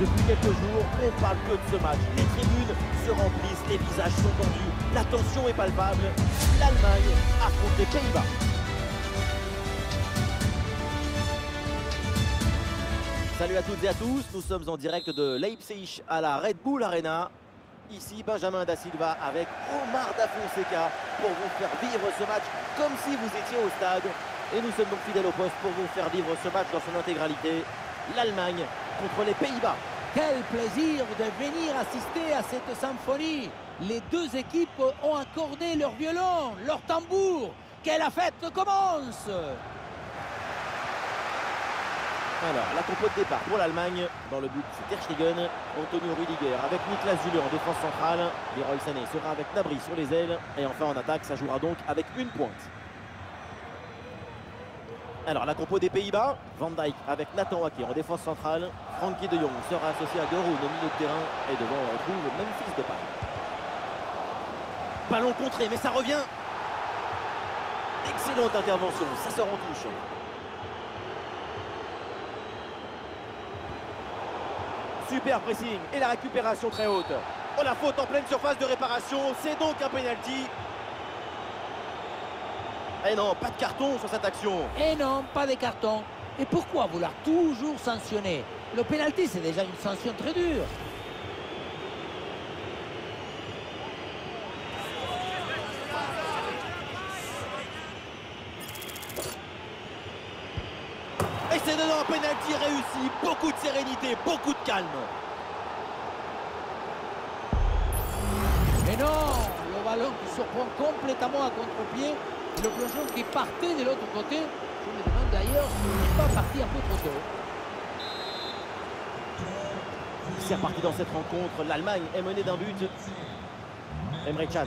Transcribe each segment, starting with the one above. Depuis quelques jours, on parle peu de ce match. Les tribunes se remplissent, les visages sont tendus, la tension est palpable. L'Allemagne affronte les Pays-Bas. Salut à toutes et à tous, nous sommes en direct de Leipzig à la Red Bull Arena. Ici, Benjamin Da Silva avec Omar Da Fonseca pour vous faire vivre ce match comme si vous étiez au stade. Et nous sommes donc fidèles au poste pour vous faire vivre ce match dans son intégralité. L'Allemagne contre les Pays-Bas. Quel plaisir de venir assister à cette symphonie. Les deux équipes ont accordé leur violon, leur tambour. Que la fête commence. Alors, la compo de départ pour l'Allemagne. Dans le but, c'est Kerschegen, Antonio Rüdiger avec Niklas Zülle en défense centrale. Leroy Sané sera avec Gnabry sur les ailes. Et enfin, en attaque, ça jouera donc avec une pointe. Alors la compo des Pays-Bas, Van Dijk avec Nathan Aké en défense centrale, Frankie de Jong sera associé à De Roon au milieu de terrain et devant on retrouve Memphis Depay. Ballon contré mais ça revient. Excellente intervention, ça sort en touche. Super pressing et la récupération très haute. Oh la faute en pleine surface de réparation, c'est donc un penalty. Et non, pas de carton sur cette action. Et non, pas de carton. Et pourquoi vouloir toujours sanctionner? Le pénalty, c'est déjà une sanction très dure. Et c'est dedans, pénalty réussi. Beaucoup de sérénité, beaucoup de calme. Et non, le ballon qui surprend complètement à contre-pied. Le plongeon qui partait de l'autre côté. Je me demande d'ailleurs s'il n'est pas parti un peu trop tôt. C'est reparti dans cette rencontre. L'Allemagne est menée d'un but. Emre Can.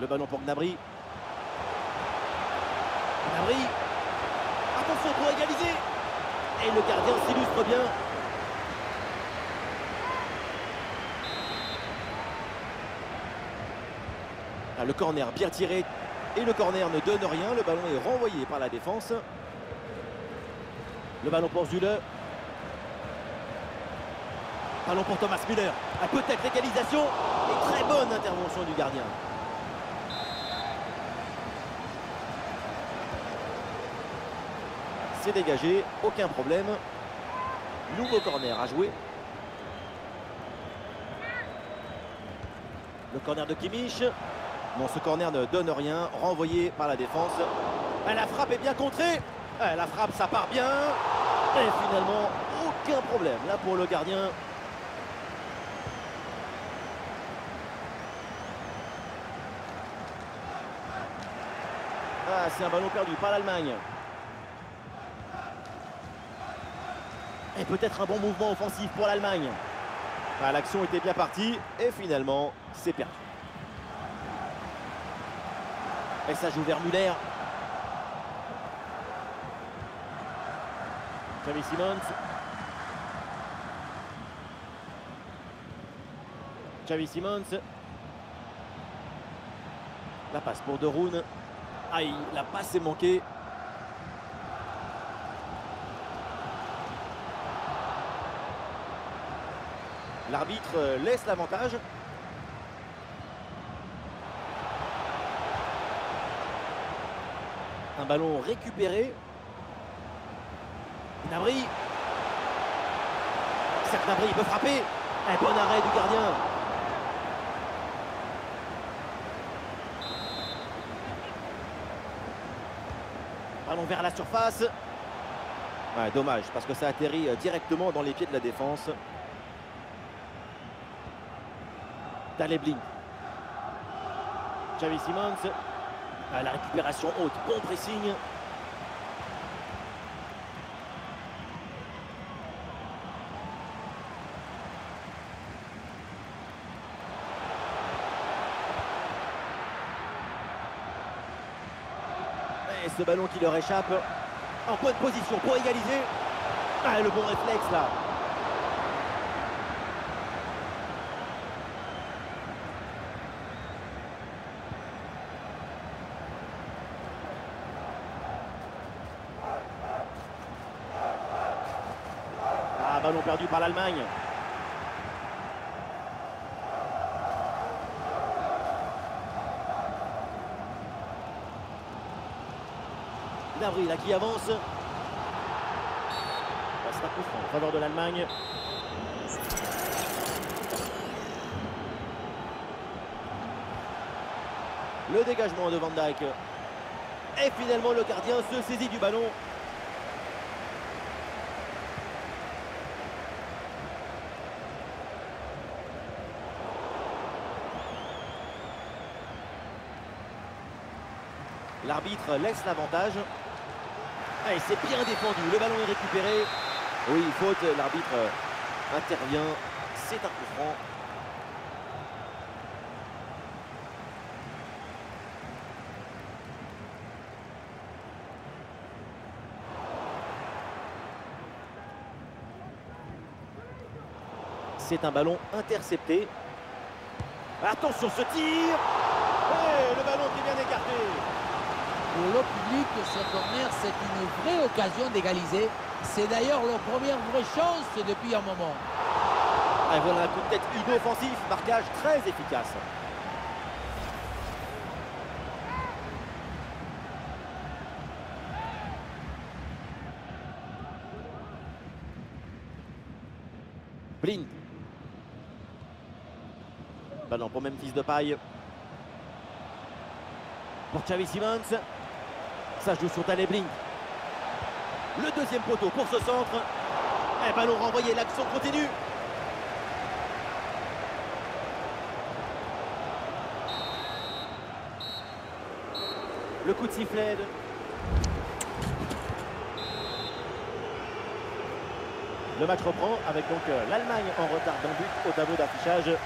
Le ballon pour Gnabry. Gnabry. Attention pour égaliser. Et le gardien s'illustre bien. Le corner bien tiré et le corner ne donne rien. Le ballon est renvoyé par la défense. Le ballon pour Süle. Ballon pour Thomas Müller. A peut-être l'égalisation et très bonne intervention du gardien. C'est dégagé, aucun problème. Nouveau corner à jouer. Le corner de Kimmich. Non, ce corner ne donne rien, renvoyé par la défense. La frappe est bien contrée. La frappe, ça part bien. Et finalement, aucun problème là pour le gardien. C'est un ballon perdu par l'Allemagne. Et peut-être un bon mouvement offensif pour l'Allemagne. L'action était bien partie et finalement, c'est perdu. Et ça joue vers Müller. Xavi Simons. La passe pour De Roon. Aïe, la passe est manquée. L'arbitre laisse l'avantage. Un ballon récupéré. Gnabry. Certes, Gnabry peut frapper. Un bon arrêt du gardien. Ballon vers la surface. Ouais, dommage, parce que ça atterrit directement dans les pieds de la défense. Dalébling. Xavi Simons. La récupération haute, bon pressing. Et ce ballon qui leur échappe en bonne position pour égaliser. Le bon réflexe là. Un ballon perdu par l'Allemagne. Navril là qui avance. Passe à coup franc en faveur de l'Allemagne. Le dégagement de Van Dijk. Et finalement le gardien se saisit du ballon. L'arbitre laisse l'avantage. Ah, il s'est bien défendu, le ballon est récupéré. Oui, faute, l'arbitre intervient, c'est un coup franc. C'est un ballon intercepté. Attention ce tir. Et le ballon qui vient écarté. Pour le public, ce corner, c'est une vraie occasion d'égaliser. C'est d'ailleurs leur première vraie chance depuis un moment. Et voilà un coup de tête inoffensif, marquage très efficace. Blind. Ballon pour Memphis Depay. Pour Xavi Simons. Ça joue sur Dalébling. Le deuxième poteau pour ce centre. Et ballon renvoyé, l'action continue. Le coup de sifflet. Le match reprend avec donc l'Allemagne en retard d'un but au tableau d'affichage.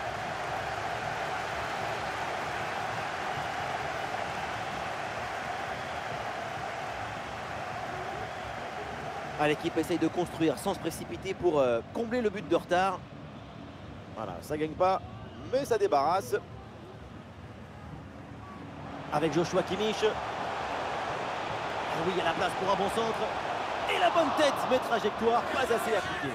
L'équipe essaye de construire sans se précipiter pour combler le but de retard. Voilà, ça gagne pas, mais ça débarrasse. Avec Joshua Kimmich. Oui, il y a la place pour un bon centre. Et la bonne tête, mais trajectoire pas assez appliquée.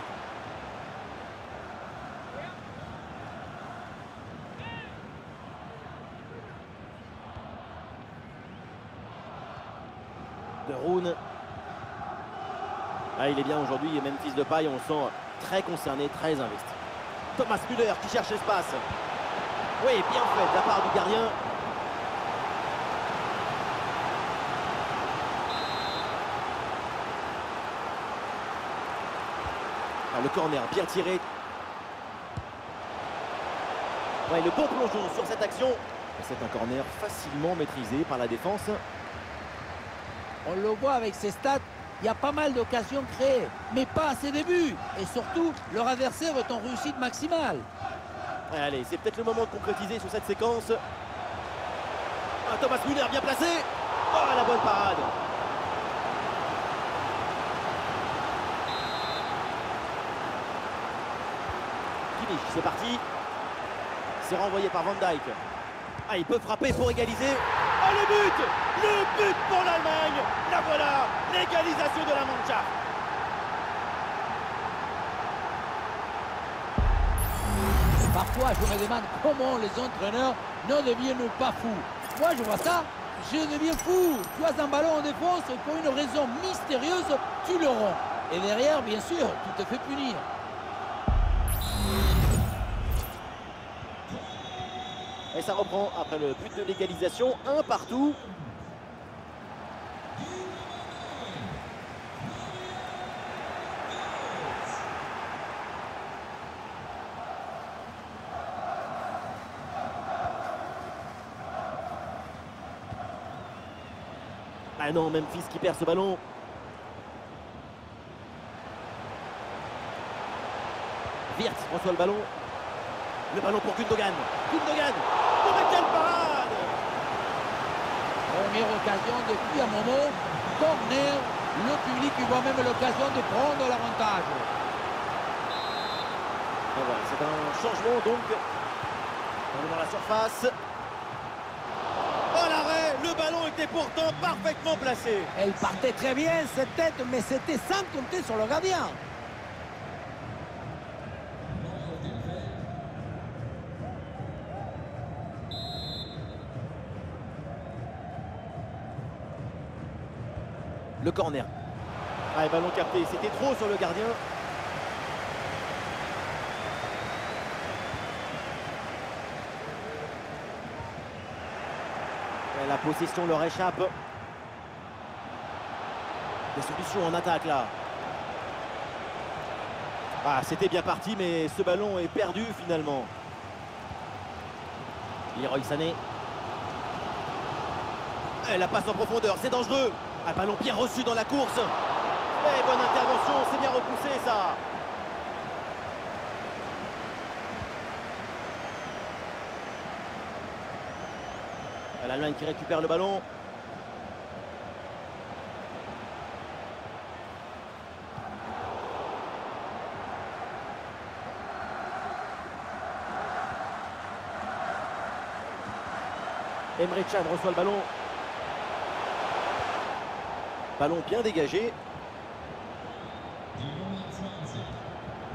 De Roon. Ah, il est bien aujourd'hui, et Memphis Depay, on le sent très concerné, très investi. Thomas Müller qui cherche l'espace. Oui, bien fait de la part du gardien. Ah, le corner bien tiré. Ouais, le bon plongeon sur cette action. C'est un corner facilement maîtrisé par la défense. On le voit avec ses stats. Il y a pas mal d'occasions créées, mais pas à ses débuts. Et surtout, leur adversaire est en réussite maximale. Allez, c'est peut-être le moment de concrétiser sur cette séquence. Ah, Thomas Müller bien placé. Oh, la bonne parade. Kimmich, c'est parti. C'est renvoyé par Van Dijk. Ah, il peut frapper pour égaliser. Oh, le but! Le but pour l'Allemagne! La voilà! L'égalisation de la Mannschaft! Parfois, je me demande comment les entraîneurs ne deviennent pas fous. Moi, je vois ça, je deviens fou. Tu as un ballon en défense, pour une raison mystérieuse, tu le rends. Et derrière, bien sûr, tu te fais punir. Et ça reprend après le but de l'égalisation, 1 partout. Ah non, Memphis qui perd ce ballon. Viertz reçoit le ballon. Le ballon pour Kundogan. Kundogan, quelle parade! Première occasion depuis un moment. Corner, le public voit même l'occasion de prendre l'avantage. Voilà, c'est un changement donc. On est dans la surface. Oh, l'arrêt! Le ballon était pourtant parfaitement placé. Elle partait très bien cette tête, mais c'était sans compter sur le gardien. le corner. Ah, et ballon capté, c'était trop sur le gardien. Et la possession leur échappe. Des solutions en attaque là. Ah, c'était bien parti, mais ce ballon est perdu finalement. Leroy Sané. Et la passe en profondeur, c'est dangereux. Un ballon bien reçu dans la course. Et bonne intervention, c'est bien repoussé ça. L'Allemagne qui récupère le ballon. Emre Can reçoit le ballon. Ballon bien dégagé.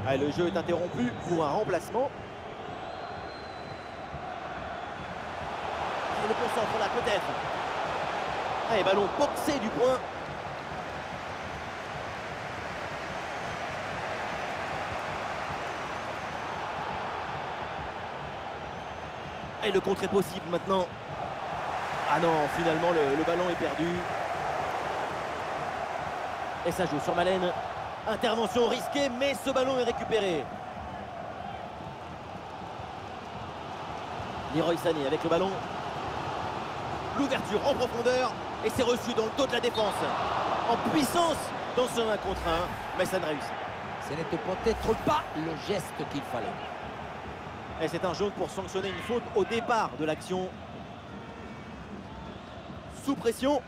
Ah, le jeu est interrompu pour un remplacement. Et le pourcentage là peut-être. Ah, et ballon boxé du point. Et le contre est possible maintenant. Ah non, finalement le ballon est perdu. Et ça joue sur Malen. Intervention risquée, mais ce ballon est récupéré. Leroy Sané avec le ballon. L'ouverture en profondeur. Et c'est reçu dans le dos de la défense. En puissance dans ce 1 contre 1. Mais ça ne réussit. Ce n'était peut-être pas le geste qu'il fallait. Et c'est un jaune pour sanctionner une faute au départ de l'action. Sous pression.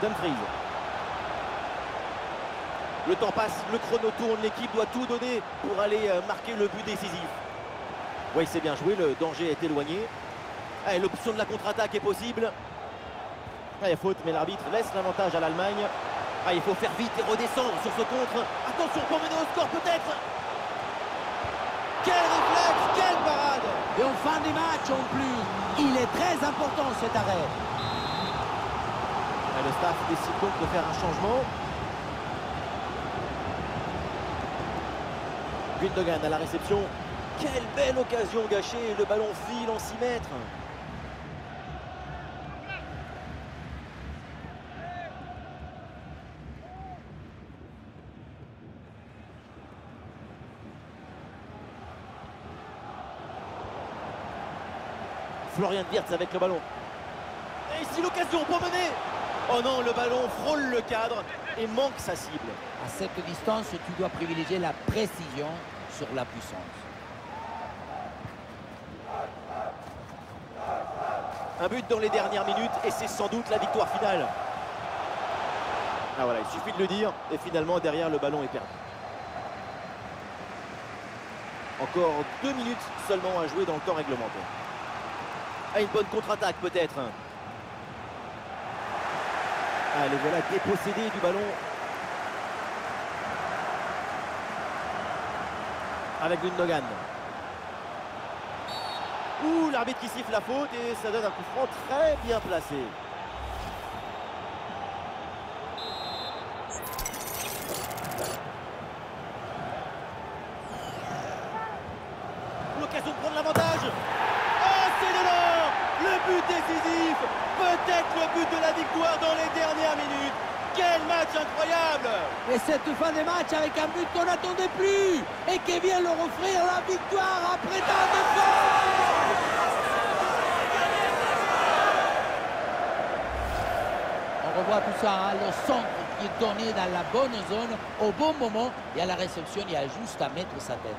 Dumfries. Le temps passe, le chrono tourne, l'équipe doit tout donner pour aller marquer le but décisif. Oui, c'est bien joué, le danger est éloigné. Ah, l'option de la contre-attaque est possible. Ah, il y a faute, mais l'arbitre laisse l'avantage à l'Allemagne. Ah, il faut faire vite et redescendre sur ce contre. Attention pour mener au score peut-être. Quel réflexe, quelle parade. Et en fin du match en plus, il est très important cet arrêt. Le staff décide donc de faire un changement. Gündogan à la réception. Quelle belle occasion gâchée. Le ballon file en 6 mètres. Florian Wirtz avec le ballon. Et ici l'occasion pour mener. Oh non, le ballon frôle le cadre et manque sa cible. À cette distance, tu dois privilégier la précision sur la puissance. Un but dans les dernières minutes et c'est sans doute la victoire finale. Ah voilà, il suffit de le dire et finalement derrière le ballon est perdu. Encore 2 minutes seulement à jouer dans le temps réglementaire. Ah, une bonne contre-attaque peut-être. Ah, les voilà dépossédés du ballon. Avec Gündogan. Ouh, l'arbitre qui siffle la faute et ça donne un coup franc très bien placé. L'occasion de prendre l'avantage. Oh, c'est de l'or. Le but décisif. Peut-être le but de la victoire dans les dernières minutes. Quel match incroyable! Et cette fin de match avec un but qu'on n'attendait plus et qui vient leur offrir la victoire après tant d'efforts. On revoit tout ça, hein, le centre qui est donné dans la bonne zone, au bon moment, et à la réception, il y a juste à mettre sa tête.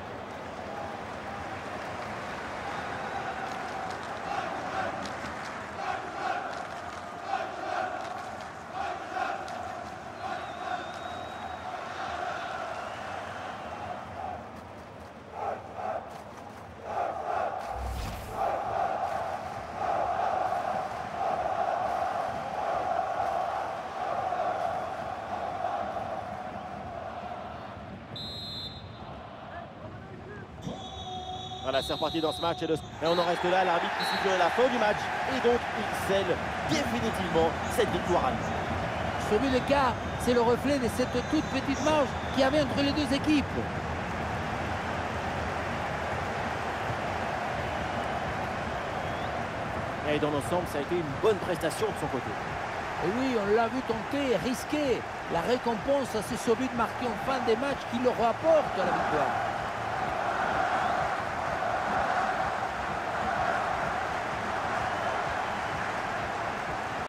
Voilà, c'est reparti dans ce match. Et on en reste là, l'arbitre qui siffle la fin du match. Et donc, il scelle définitivement cette victoire allemande. Celui de l'écart, c'est le reflet de cette toute petite marge qu'il y avait entre les deux équipes. Et dans l'ensemble, ça a été une bonne prestation de son côté. Et oui, on l'a vu tenter, risquer. La récompense à ce but marqué en fin des matchs qui le rapporte à la victoire.